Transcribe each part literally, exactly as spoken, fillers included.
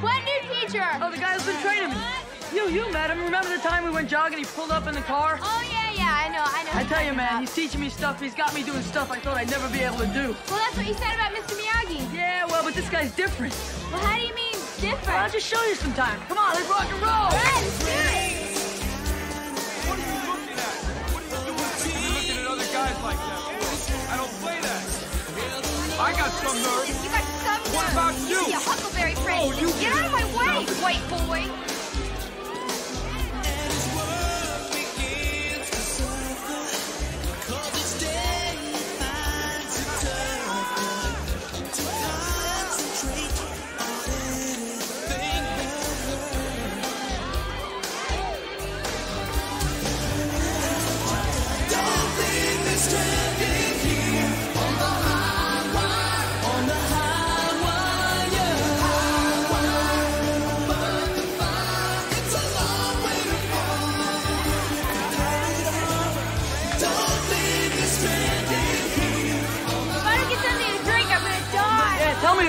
What new teacher? Oh, the guy who's been training me. You, you met him. Remember the time we went jogging? He pulled up in the car. Oh yeah, yeah, I know, I know. I tell you, man, he's teaching me stuff. He's got me doing stuff I thought I'd never be able to do. Well, that's what you said about Mister Miyagi. Yeah, well, but this guy's different. Well, how do you mean different? Well, I'll just show you sometime. Come on, let's rock and roll. All right, let's do it. What are you looking at? What are you doing? You're looking at other guys like that. I don't play that. I got some nerve. You got some nerve. What about you? You huckleberry friend. Oh, you get out of my way, white boy.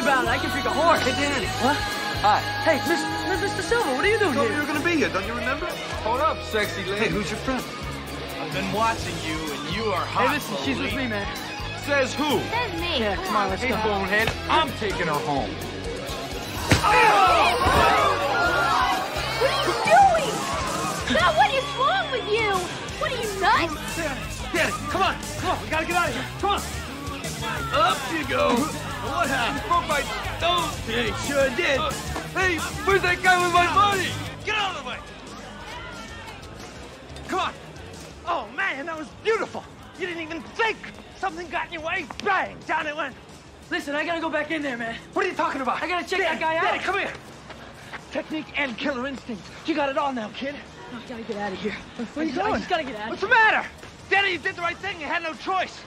I can freak a horse. Hey, Danny. What? Hi. Hey, Mister Silver, what are you doing here? You were going to be here, don't you remember? Hold up, sexy lady. Hey, who's your friend? I've been watching you, and you are hot. Hey, listen, she's with me, man. Says who? Says me. Yeah, come on, let's go. Hey, bonehead, I'm taking her home. What are you doing? Now, what is wrong with you? What are you, nuts? Danny, come on. Come on, we got to get out of here. Come on. Up you go. What happened? Broke my nose. Yeah, he sure did. Uh, hey, where's that guy with my money? Get out of the way. Come on. Oh, man, that was beautiful. You didn't even think. Something got in your way. Bang, down it went. Listen, I got to go back in there, man. What are you talking about? I got to check Dad, that guy out. Dad, come here. Technique and killer instinct. You got it all now, kid. I got to get out of here. Where are you going? I just got to get out of here. What's the matter? Danny, you did the right thing. You had no choice.